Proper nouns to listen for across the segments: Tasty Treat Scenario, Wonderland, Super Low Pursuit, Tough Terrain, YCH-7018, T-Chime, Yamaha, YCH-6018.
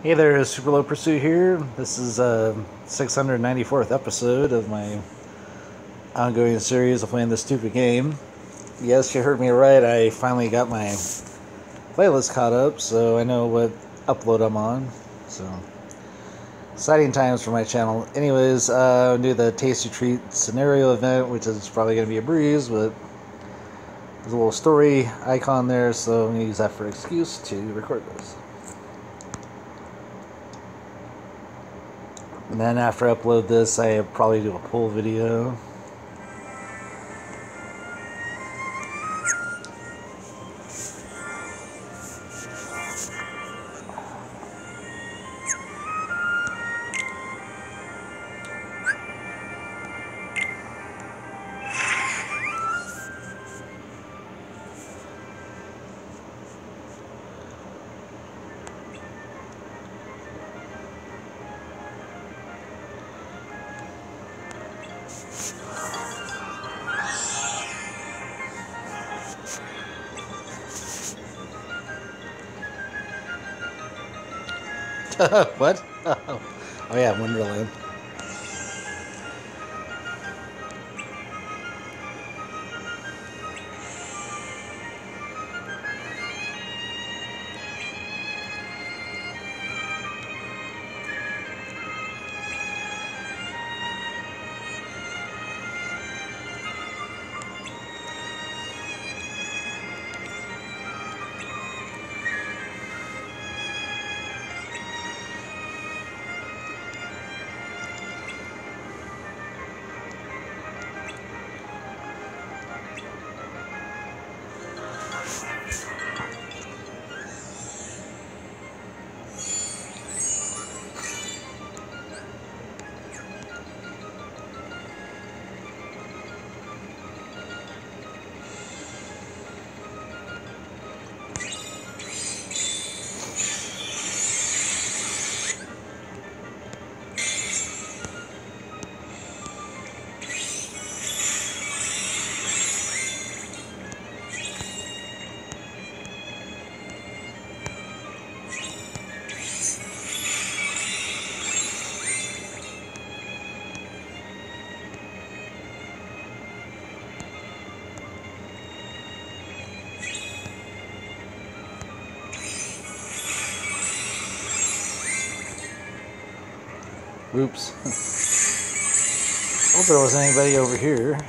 Hey there, Super Low Pursuit here. This is a 694th episode of my ongoing series of playing this stupid game. Yes, you heard me right. I finally got my playlist caught up, so I know what upload I'm on. So, exciting times for my channel. Anyways, I'll do the Tasty Treat Scenario event, which is probably going to be a breeze, but there's a little story icon there, so I'm going to use that for an excuse to record this. And then after I upload this, I probably do a pull video. What? Oh yeah, Wonderland. Oops. Hope there wasn't anybody over here.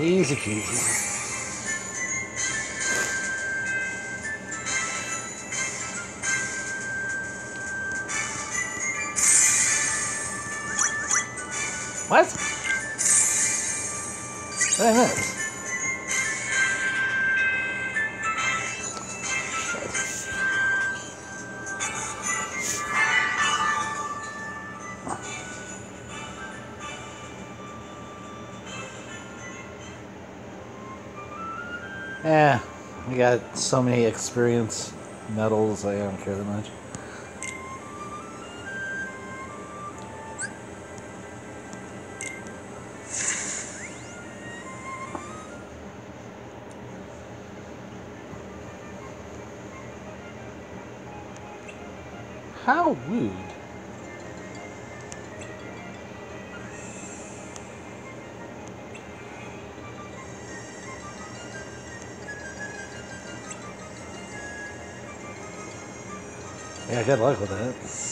Easy peasy. What? What the hell is this? Yeah, we got so many experience medals, I don't care that much. How rude. Yeah, good luck with that.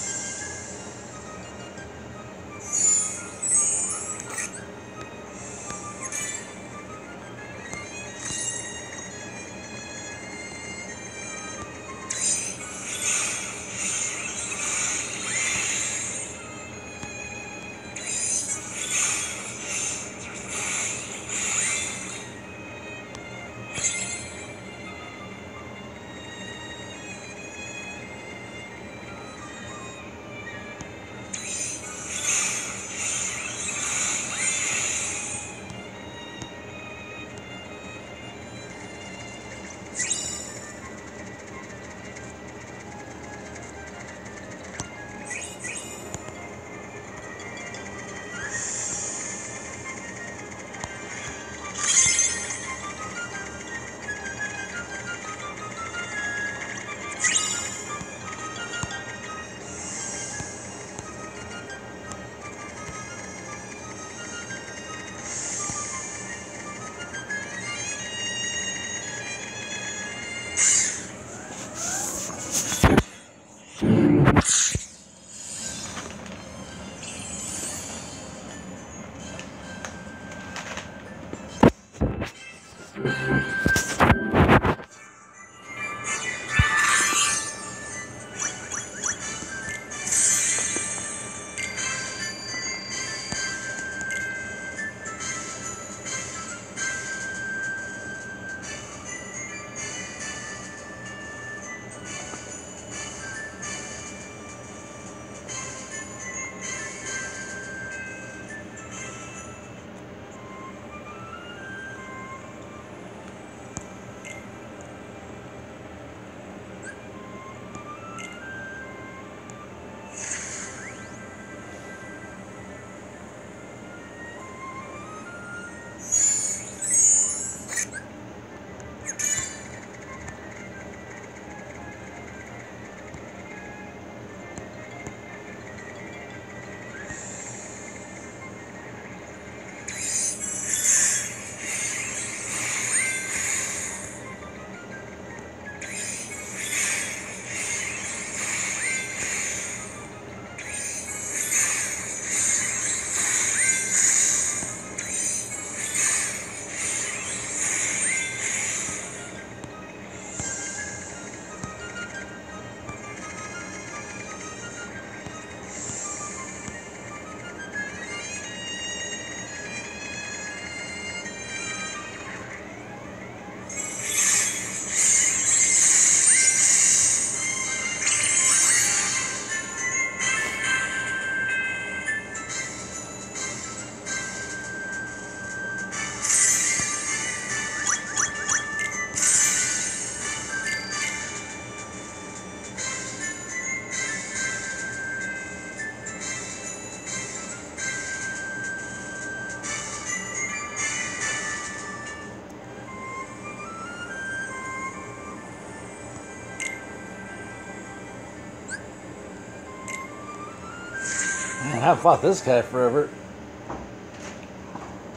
I haven't fought this guy forever.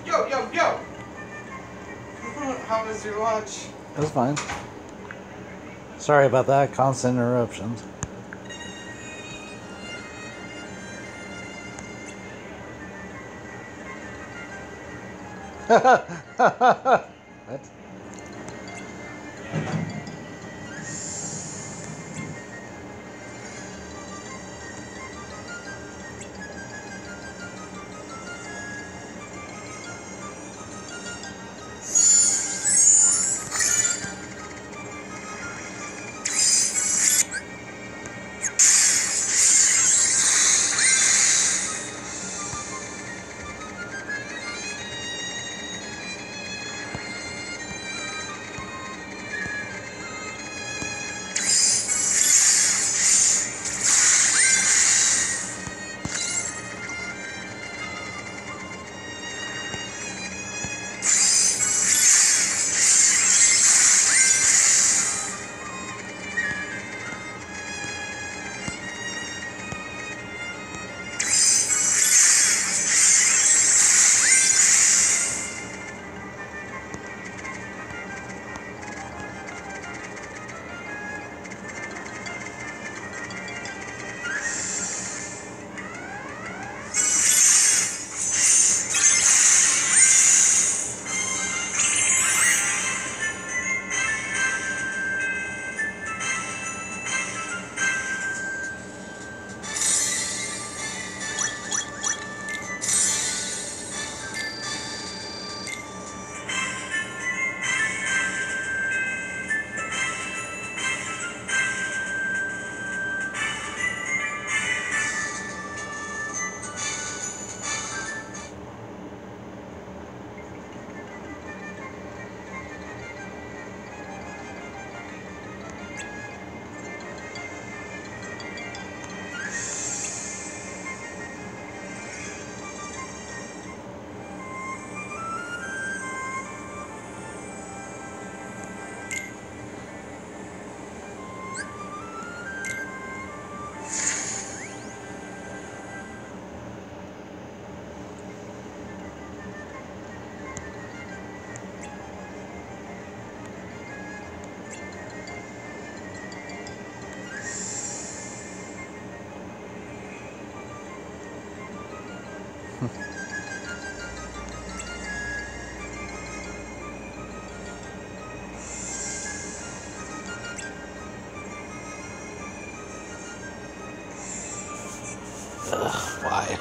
Yo, yo, yo! How was your lunch? It was fine. Sorry about that, constant interruptions. What? Why?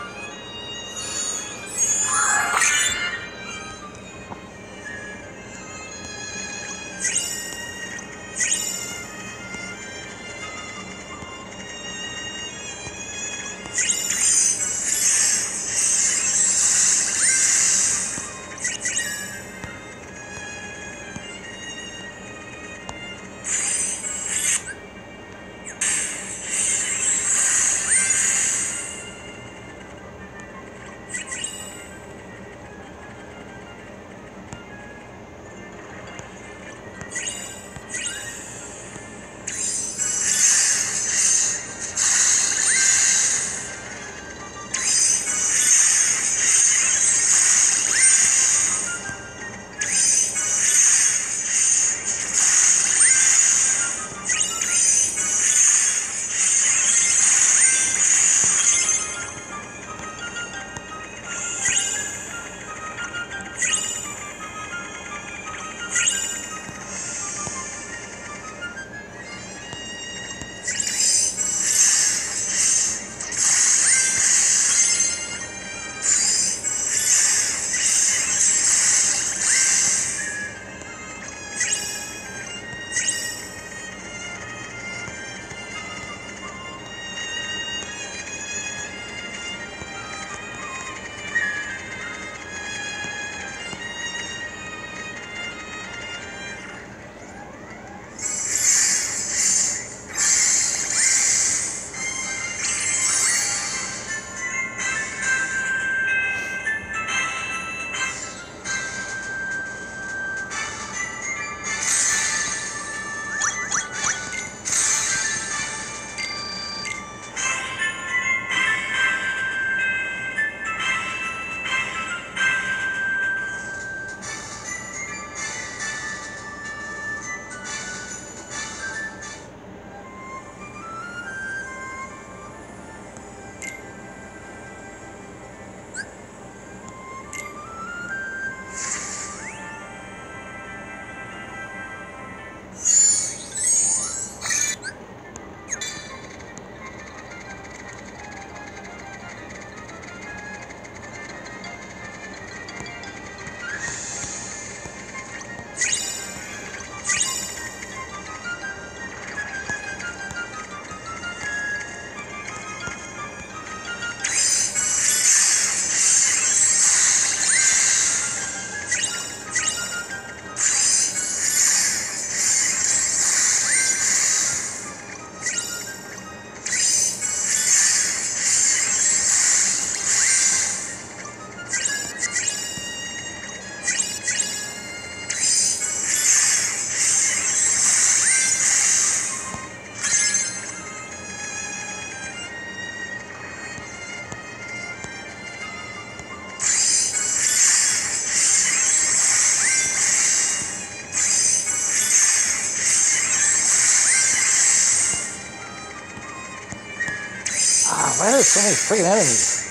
are so many freaking enemies?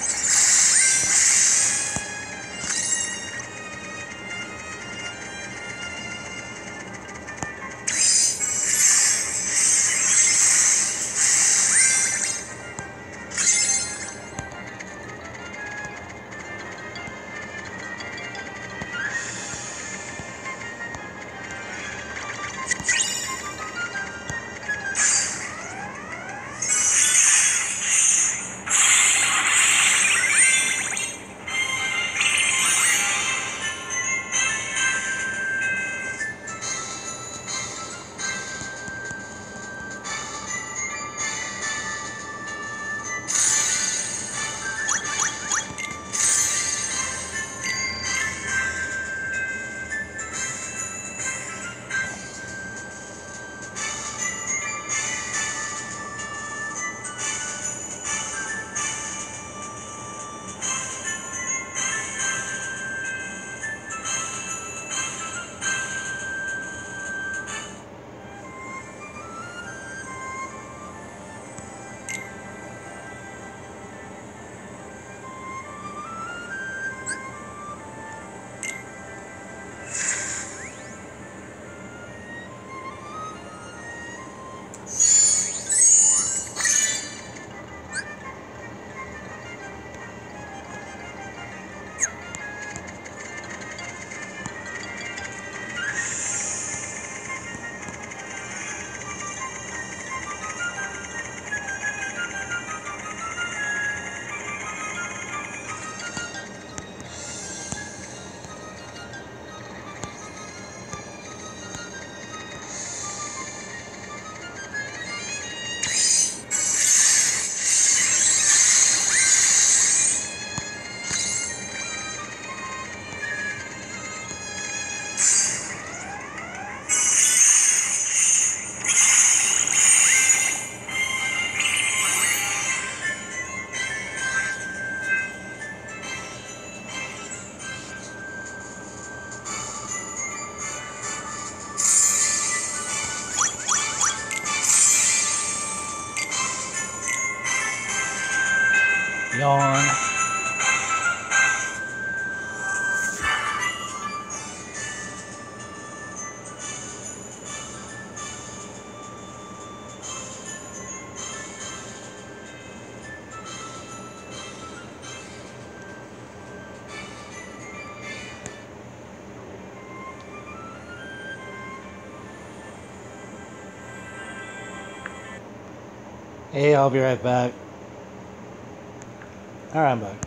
Yawn. Hey, I'll be right back. All right, I'm back.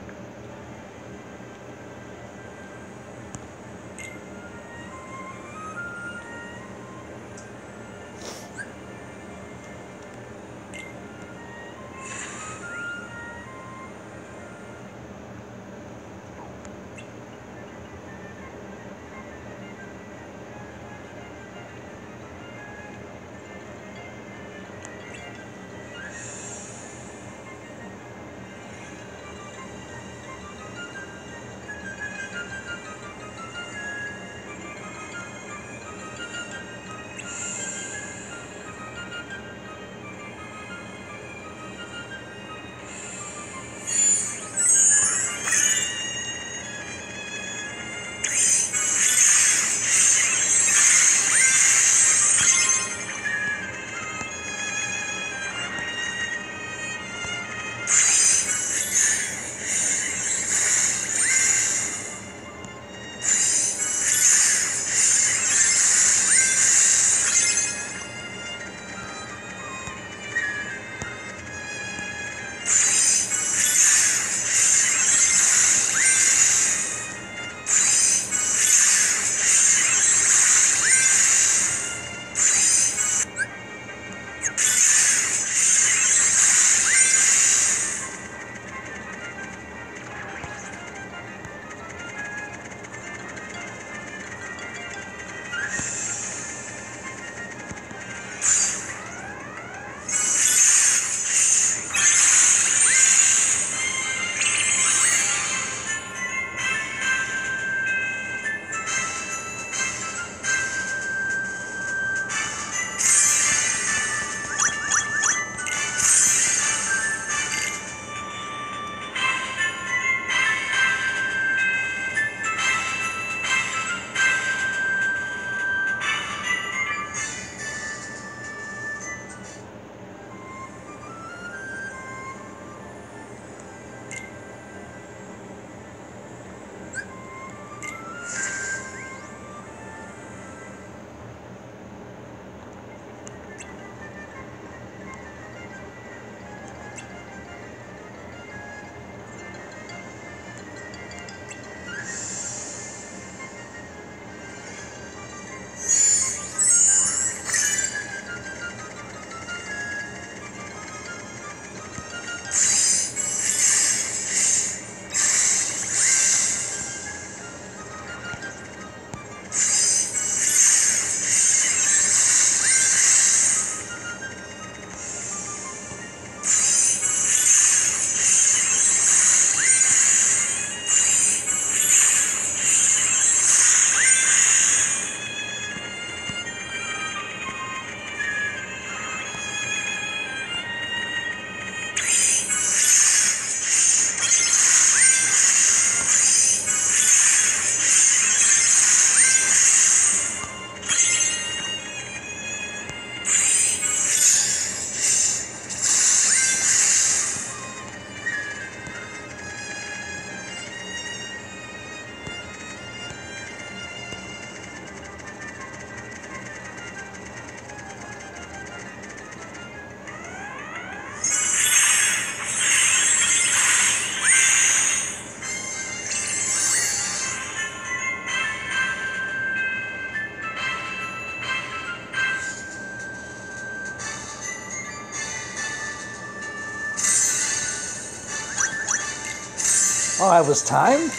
Oh, I was timed?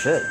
Shit.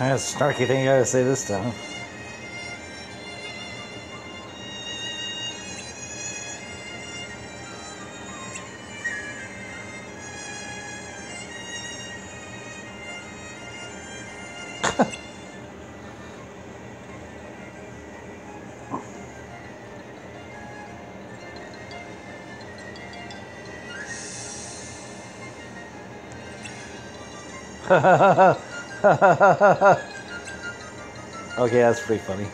That's a snarky thing you gotta say this time. Okay, that's pretty funny.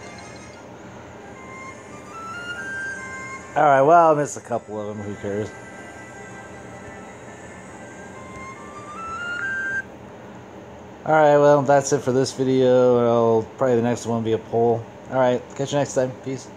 Alright, well, I missed a couple of them. Who cares? Alright, well, that's it for this video. Probably the next one will be a poll. Alright, catch you next time. Peace.